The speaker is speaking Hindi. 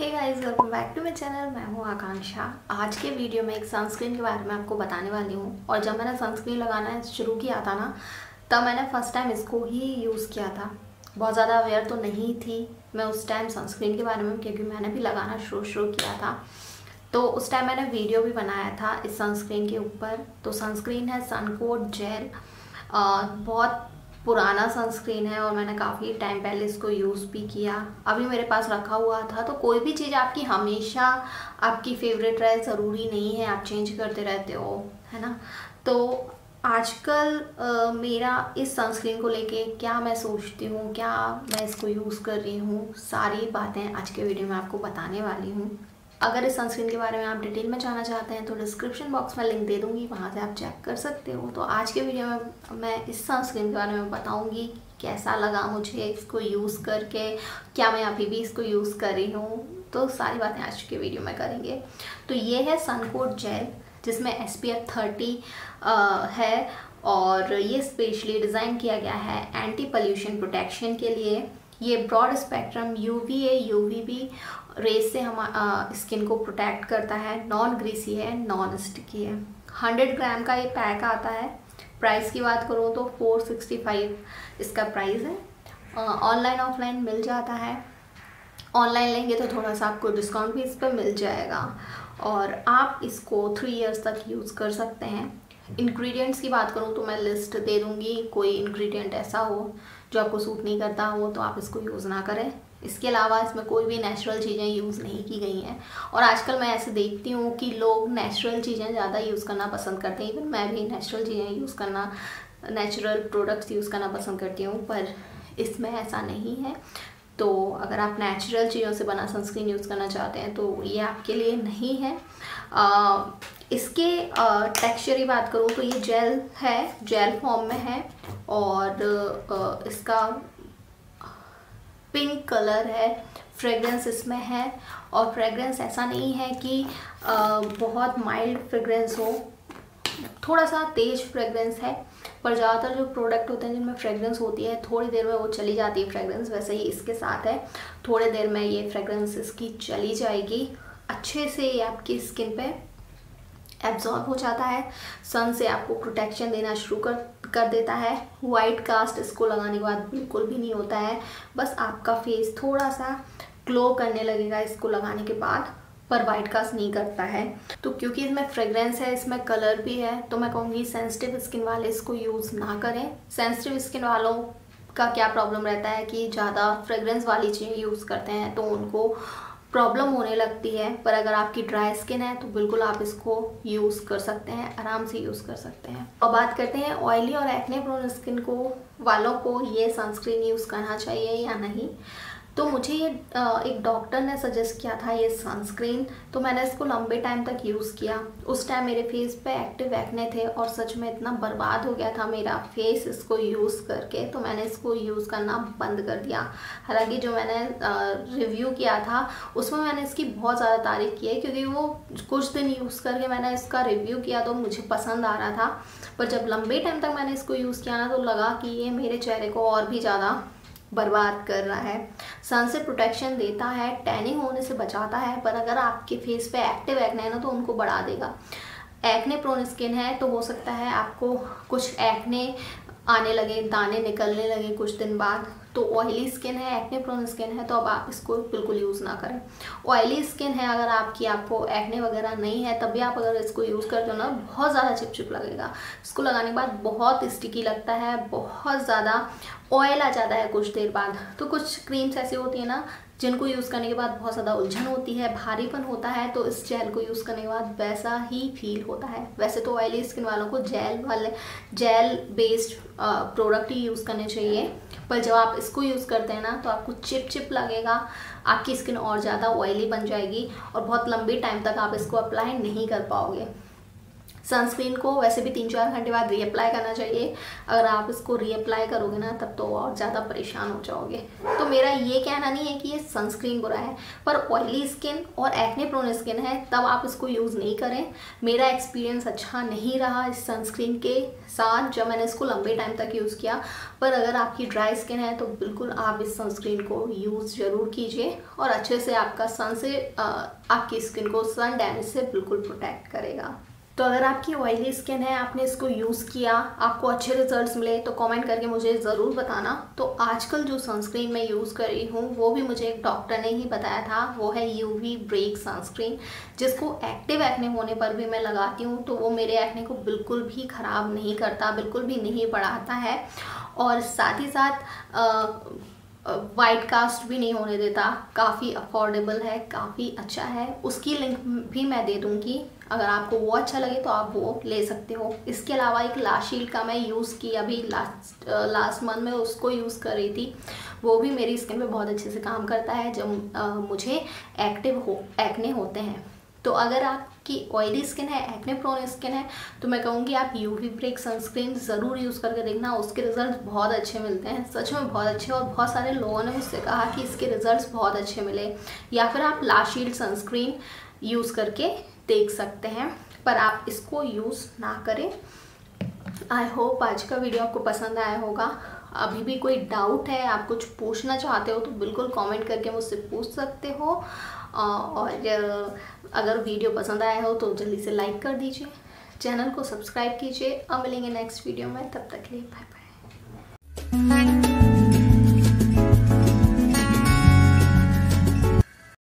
Hey guys, welcome back to my channel. मैं हूँ आकांक्षा। आज के वीडियो में एक सनस्क्रीन के बारे में आपको बताने वाली हूँ। और जब मैंने सनस्क्रीन लगाना शुरू किया था ना, तब मैंने फर्स्ट टाइम इसको ही यूज़ किया था। बहुत ज़्यादा अवेयर तो नहीं थी मैं उस टाइम सनस्क्रीन के बारे में, क्योंकि मैंने भी लगाना शुरू किया था। तो उस टाइम मैंने वीडियो भी बनाया था इस सनस्क्रीन के ऊपर। तो सनस्क्रीन है सनकोट जेल, बहुत पुराना सनस्क्रीन है और मैंने काफ़ी टाइम पहले इसको यूज़ भी किया, अभी मेरे पास रखा हुआ था। तो कोई भी चीज़ आपकी हमेशा आपकी फेवरेट रहे ज़रूरी नहीं है, आप चेंज करते रहते हो, है ना। तो आजकल मेरा इस सनस्क्रीन को लेके क्या मैं सोचती हूँ, क्या मैं इसको यूज़ कर रही हूँ, सारी बातें आज के वीडियो में आपको बताने वाली हूँ। अगर इस सनस्क्रीन के बारे में आप डिटेल में जानना चाहते हैं तो डिस्क्रिप्शन बॉक्स में लिंक दे दूंगी, वहाँ से आप चेक कर सकते हो। तो आज के वीडियो में मैं इस सनस्क्रीन के बारे में बताऊंगी कैसा लगा मुझे इसको यूज़ करके, क्या मैं अभी भी इसको यूज़ कर रही हूँ। तो सारी बातें आज के वीडियो में करेंगे। तो ये है सनकोट जेल, जिसमें SPF 30 है और ये स्पेशली डिज़ाइन किया गया है एंटी पॉल्यूशन प्रोटेक्शन के लिए। ये broad spectrum UVA UVB rays से हम स्किन को प्रोटेक्ट करता है। नॉन ग्रीसी है, नॉन स्टिकी है। 100 ग्राम का ये पैक आता है। प्राइस की बात करूँ तो 465 इसका प्राइस है। ऑनलाइन ऑफलाइन मिल जाता है। ऑनलाइन लेंगे तो थोड़ा सा आपको डिस्काउंट भी इस पर मिल जाएगा और आप इसको 3 इयर्स तक यूज़ कर सकते हैं। इंग्रेडिएंट्स की बात करूँ तो मैं लिस्ट दे दूँगी, कोई इंग्रेडिएंट ऐसा हो जो आपको सूट नहीं करता हो तो आप इसको यूज़ ना करें। इसके अलावा इसमें कोई भी नेचुरल चीज़ें यूज़ नहीं की गई हैं। और आजकल मैं ऐसे देखती हूँ कि लोग नेचुरल चीज़ें ज़्यादा यूज़ करना पसंद करते हैं। इवन मैं भी नेचुरल चीज़ें यूज़ करना, नेचुरल प्रोडक्ट्स यूज़ करना पसंद करती हूँ, पर इसमें ऐसा नहीं है। तो अगर आप नेचुरल चीज़ों से बना सनस्क्रीन यूज़ करना चाहते हैं तो ये आपके लिए नहीं है। इसके टेक्सचर की बात करूँ तो ये जेल है, जेल फॉर्म में है और इसका पिंक कलर है। फ्रेगरेंस इसमें है और फ्रेगरेंस ऐसा नहीं है कि बहुत माइल्ड फ्रेगरेंस हो, थोड़ा सा तेज फ्रेगरेंस है। पर ज़्यादातर जो प्रोडक्ट होते हैं जिनमें फ्रेगरेंस होती है, थोड़ी देर में वो चली जाती है फ्रेगरेंस, वैसे ही इसके साथ है। थोड़ी देर में ये फ्रेगरेंस इसकी चली जाएगी, अच्छे से ये आपकी स्किन पे एब्जॉर्ब हो जाता है। सन से आपको प्रोटेक्शन देना शुरू कर देता है। वाइट कास्ट इसको लगाने के बाद बिल्कुल भी नहीं होता है, बस आपका फेस थोड़ा सा ग्लो करने लगेगा इसको लगाने के बाद, पर वाइट कास्ट नहीं करता है। तो क्योंकि इसमें फ्रेगरेंस है, इसमें कलर भी है, तो मैं कहूँगी सेंसिटिव स्किन वाले इसको यूज़ ना करें। सेंसिटिव स्किन वालों का क्या प्रॉब्लम रहता है कि ज़्यादा फ्रेगरेंस वाली चीज़ें यूज़ करते हैं तो उनको प्रॉब्लम होने लगती है। पर अगर आपकी ड्राई स्किन है तो बिल्कुल आप इसको यूज़ कर सकते हैं, आराम से यूज़ कर सकते हैं। और बात करते हैं ऑयली और एक्ने प्रोन स्किन को वालों को ये सनस्क्रीन यूज़ करना चाहिए या नहीं। तो मुझे ये एक डॉक्टर ने सजेस्ट किया था ये सनस्क्रीन, तो मैंने इसको लंबे टाइम तक यूज़ किया। उस टाइम मेरे फेस पे एक्टिव एक्ने थे और सच में इतना बर्बाद हो गया था मेरा फेस इसको यूज़ करके, तो मैंने इसको यूज़ करना बंद कर दिया। हालांकि जो मैंने रिव्यू किया था उसमें मैंने इसकी बहुत ज़्यादा तारीफ की है, क्योंकि वो कुछ दिन यूज़ करके मैंने इसका रिव्यू किया तो मुझे पसंद आ रहा था। पर जब लंबे टाइम तक मैंने इसको यूज़ किया ना, तो लगा कि ये मेरे चेहरे को और भी ज़्यादा बर्बाद कर रहा है। सन से प्रोटेक्शन देता है, टैनिंग होने से बचाता है, पर अगर आपके फेस पे एक्टिव एक्ने है ना तो उनको बढ़ा देगा। एक्ने प्रोन स्किन है तो हो सकता है आपको कुछ एक्ने आने लगे, दाने निकलने लगे कुछ दिन बाद। तो ऑयली स्किन है, एक्ने प्रोन स्किन है, तो अब आप इसको बिल्कुल यूज़ ना करें। ऑयली स्किन है अगर आपकी, आपको एक्ने वगैरह नहीं है, तब भी आप अगर इसको यूज़ करते हो ना, बहुत ज़्यादा चिपचिप लगेगा। इसको लगाने के बाद बहुत स्टिकी लगता है, बहुत ज़्यादा ऑयल आ जाता है कुछ देर बाद। तो कुछ क्रीम्स ऐसी होती है ना जिनको यूज़ करने के बाद बहुत ज़्यादा उलझन होती है, भारीपन होता है, तो इस जेल को यूज़ करने के बाद वैसा ही फील होता है। वैसे तो ऑयली स्किन वालों को जेल बेस्ड प्रोडक्ट ही यूज़ करने चाहिए, पर जब आप इसको यूज़ करते हैं ना तो आपको चिपचिप लगेगा, आपकी स्किन और ज़्यादा ऑयली बन जाएगी और बहुत लंबे टाइम तक आप इसको अप्लाई नहीं कर पाओगे। सनस्क्रीन को वैसे भी 3-4 घंटे बाद रीअप्लाई करना चाहिए। अगर आप इसको रीअप्लाई करोगे ना तब तो और ज़्यादा परेशान हो जाओगे। तो मेरा ये कहना नहीं है कि ये सनस्क्रीन बुरा है, पर ऑयली स्किन और एक्ने प्रोन स्किन है तब आप इसको यूज़ नहीं करें। मेरा एक्सपीरियंस अच्छा नहीं रहा इस सनस्क्रीन के साथ जब मैंने इसको लंबे टाइम तक यूज़ किया, पर अगर आपकी ड्राई स्किन है तो बिल्कुल आप इस सनस्क्रीन को यूज़ ज़रूर कीजिए और अच्छे से आपका सन से आपकी स्किन को सन डैमेज से बिल्कुल प्रोटेक्ट करेगा। तो अगर आपकी ऑयली स्किन है, आपने इसको यूज़ किया, आपको अच्छे रिजल्ट्स मिले तो कमेंट करके मुझे ज़रूर बताना। तो आजकल जो सनस्क्रीन मैं यूज़ कर रही हूँ वो भी मुझे एक डॉक्टर ने ही बताया था, वो है यूवी ब्रेक सनस्क्रीन, जिसको एक्टिव एक्ने होने पर भी मैं लगाती हूँ तो वो मेरे एक्ने को बिल्कुल भी ख़राब नहीं करता, बिल्कुल भी नहीं बढ़ाता है और साथ ही साथ वाइट कास्ट भी नहीं होने देता। काफ़ी अफोर्डेबल है, काफ़ी अच्छा है। उसकी लिंक भी मैं दे दूँगी, अगर आपको वो अच्छा लगे तो आप वो ले सकते हो। इसके अलावा एक ला शील्ड का मैं यूज़ की अभी लास्ट मंथ में उसको यूज़ कर रही थी, वो भी मेरी स्किन में बहुत अच्छे से काम करता है जब मुझे एक्ने होते हैं। तो अगर आपकी ऑयली स्किन है, एक्ने प्रोन स्किन है तो मैं कहूँगी आप यूवी ब्रेक सनस्क्रीन ज़रूर यूज़ करके देखना, उसके रिजल्ट बहुत अच्छे मिलते हैं, सच में बहुत अच्छे। और बहुत सारे लोगों ने मुझसे कहा कि इसके रिजल्ट्स बहुत अच्छे मिले। या फिर आप ला शील्ड सनस्क्रीन यूज़ करके देख सकते हैं, पर आप इसको यूज़ ना करें। आई होप आज का वीडियो आपको पसंद आया होगा। अभी भी कोई डाउट है, आप कुछ पूछना चाहते हो तो बिल्कुल कमेंट करके मुझसे पूछ सकते हो। और अगर वीडियो पसंद आया हो तो जल्दी से लाइक कर दीजिए, चैनल को सब्सक्राइब कीजिए। अब मिलेंगे नेक्स्ट वीडियो में, तब तक के लिए बाय बाय।